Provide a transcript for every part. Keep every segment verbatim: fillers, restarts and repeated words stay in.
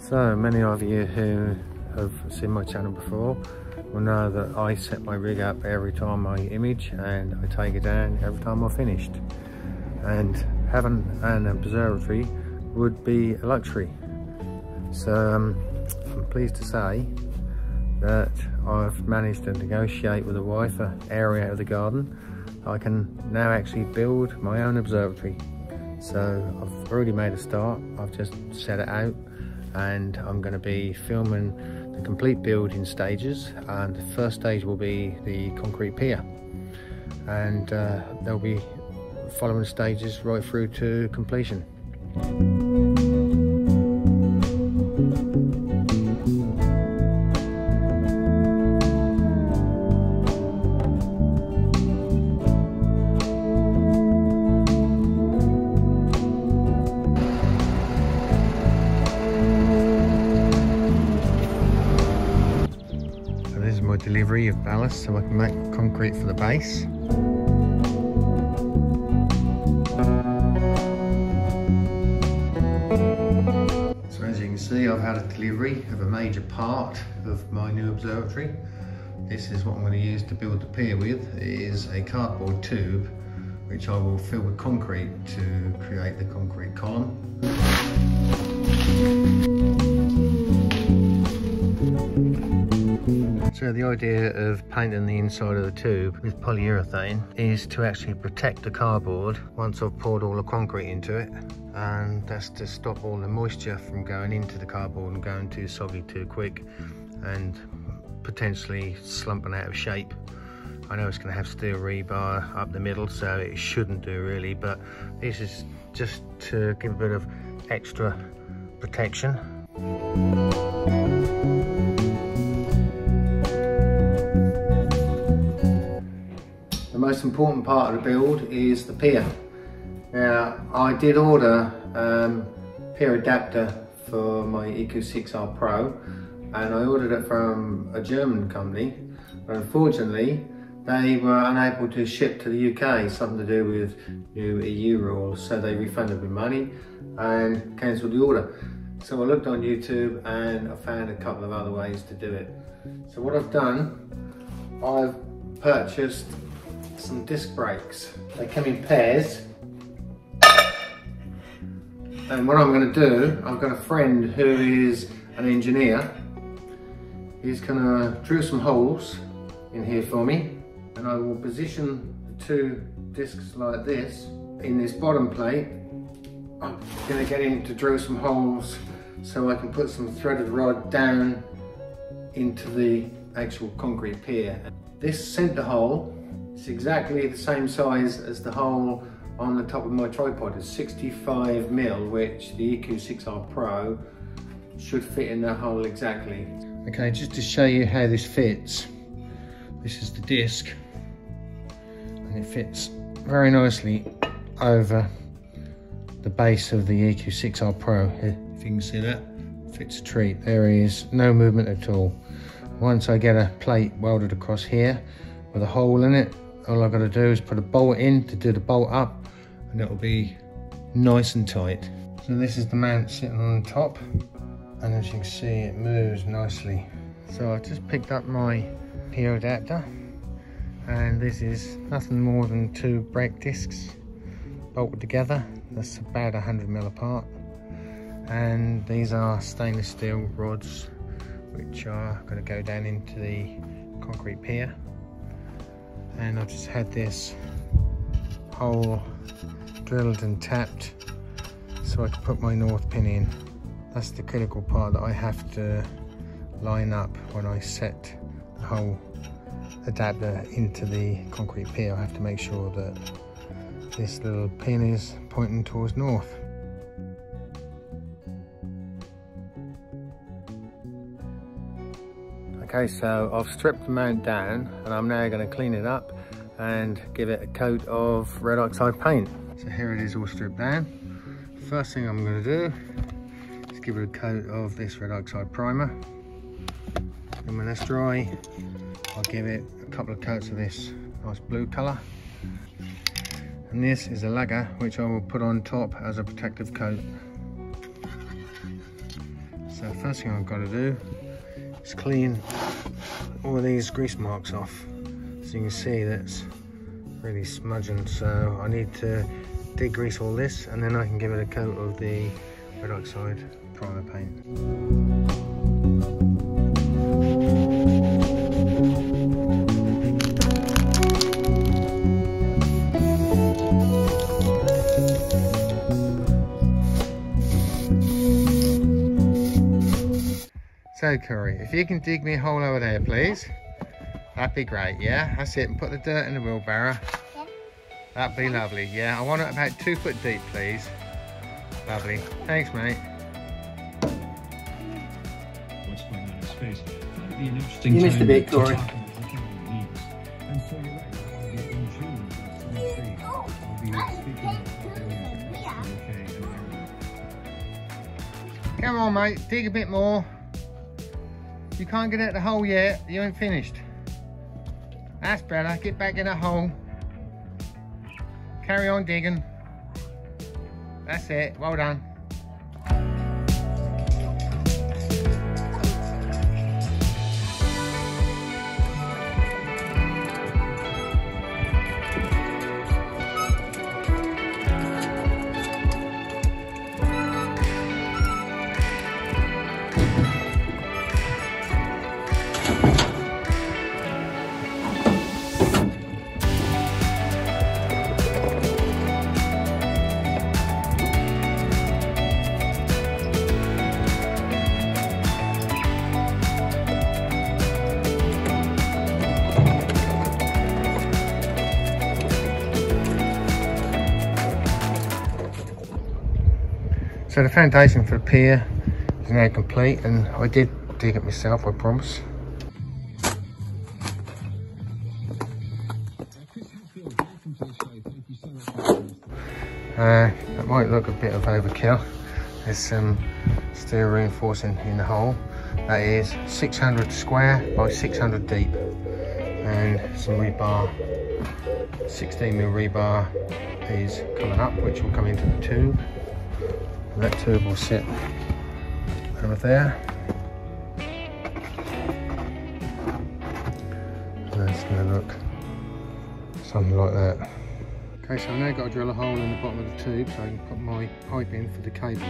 So many of you who have seen my channel before will know that I set my rig up every time I image and I take it down every time I've finished. And having an observatory would be a luxury. So um, I'm pleased to say that I've managed to negotiate with the wife an area of the garden. I can now actually build my own observatory. So I've already made a start. I've just set it out and I'm going to be filming the complete build in stages, and the first stage will be the concrete pier, and uh, there'll be following stages right through to completion. My delivery of ballast so I can make concrete for the base. So as you can see, I've had a delivery of a major part of my new observatory. This is what I'm going to use to build the pier with. It is a cardboard tube which I will fill with concrete to create the concrete column. So the idea of painting the inside of the tube with polyurethane is to actually protect the cardboard once I've poured all the concrete into it, and that's to stop all the moisture from going into the cardboard and going too soggy too quick and potentially slumping out of shape. I know it's going to have steel rebar up the middle, so it shouldn't do really, but this is just to give a bit of extra protection. The most important part of the build is the pier. Now, I did order um, pier adapter for my E Q six R Pro, and I ordered it from a German company, but unfortunately they were unable to ship to the U K, something to do with new E U rules, so they refunded me money and cancelled the order. So I looked on YouTube and I found a couple of other ways to do it. So what I've done, I've purchased some disc brakes. They come in pairs, and what I'm going to do, I've got a friend who is an engineer. He's going to drill some holes in here for me, and I will position the two discs like this in this bottom plate. I'm going to get him to drill some holes so I can put some threaded rod down into the actual concrete pier. This centre hole, it's exactly the same size as the hole on the top of my tripod. It's sixty-five mil, which the E Q six R Pro should fit in that hole exactly. Okay, just to show you how this fits. This is the disc, and it fits very nicely over the base of the E Q six R Pro. Here, if you can see that, fits a treat. There is no movement at all. Once I get a plate welded across here with a hole in it, all I've got to do is put a bolt in to do the bolt up, and it'll be nice and tight. So this is the mount sitting on the top, and as you can see, it moves nicely. So I just picked up my pier adapter, and this is nothing more than two brake discs bolted together. That's about one hundred mil apart, and these are stainless steel rods which are going to go down into the concrete pier. And I've just had this hole drilled and tapped so I can put my north pin in. That's the critical part that I have to line up when I set the whole adapter into the concrete pier. I have to make sure that this little pin is pointing towards north. Okay, so I've stripped the mount down, and I'm now going to clean it up and give it a coat of red oxide paint. So here it is all stripped down. First thing I'm going to do is give it a coat of this red oxide primer, and when that's dry I'll give it a couple of coats of this nice blue colour. And this is a lacquer which I will put on top as a protective coat. So first thing I've got to do is clean all of these grease marks off. So you can see that's really smudging, so I need to degrease all this and then I can give it a coat of the red oxide primer paint. So Curry, if you can dig me a hole over there, please, that'd be great, yeah? That's it, and put the dirt in the wheelbarrow. Yeah. That'd be lovely, yeah? I want it about two foot deep, please. Lovely. Thanks, mate. What's going on in his face? That'd be an interesting you time missed a bit, Curry. Come on, mate, dig a bit more. You can't get out the hole yet, you ain't finished. That's better, get back in the hole. Carry on digging. That's it, well done. So the foundation for the pier is now complete, and I did dig it myself, I promise. Uh, it might look a bit of overkill. There's some steel reinforcing in the hole. That is six hundred square by six hundred deep, and some rebar, sixteen mil rebar is coming up, which will come into the tube. That tube will sit over there. And it's going to look something like that. Okay, so I've now got to drill a hole in the bottom of the tube so I can put my pipe in for the cables.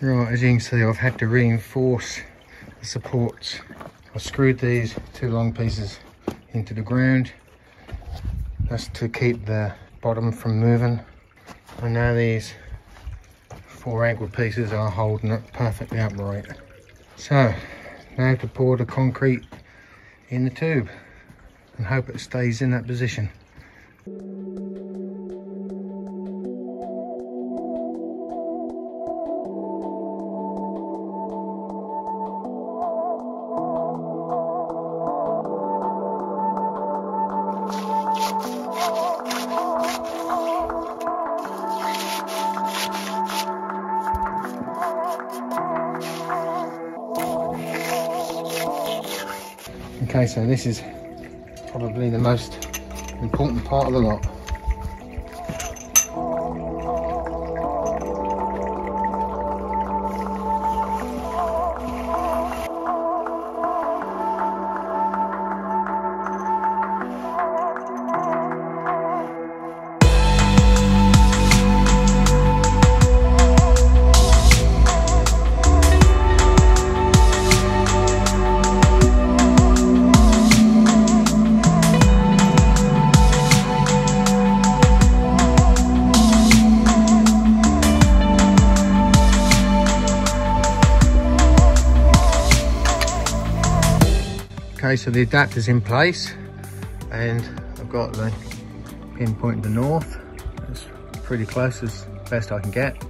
Right, as you can see, I've had to reinforce the supports. I screwed these two long pieces into the ground. That's to keep the bottom from moving. And now these four angled pieces are holding it perfectly upright. So, now to pour the concrete in the tube and hope it stays in that position. Okay, so this is probably the most important part of the lot. Okay, so the adapter's in place and I've got the pin pointing to north. That's pretty close, as best I can get.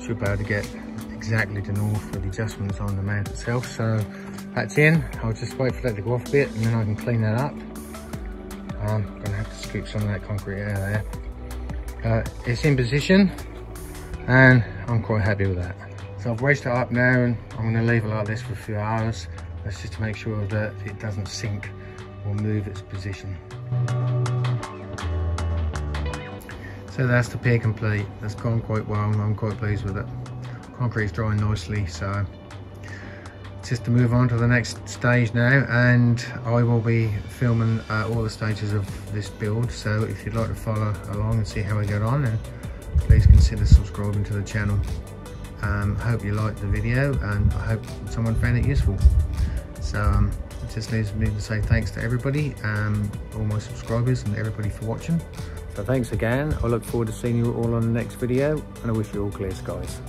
Should be able to get exactly to north with the adjustments on the mount itself. So that's in. I'll just wait for that to go off a bit and then I can clean that up. I'm gonna have to scoop some of that concrete out of there. Uh, it's in position and I'm quite happy with that. So I've raised it up now and I'm gonna leave it like this for a few hours. That's just to make sure that it doesn't sink or move its position. So that's the pier complete. That's gone quite well and I'm quite pleased with it. Concrete's drying nicely, so it's just to move on to the next stage now, and I will be filming uh, all the stages of this build. So if you'd like to follow along and see how I get on, then please consider subscribing to the channel. Um, hope you liked the video and I hope someone found it useful. So um, it just leaves me to say thanks to everybody, um, all my subscribers and everybody for watching. So thanks again. I look forward to seeing you all on the next video and I wish you all clear skies.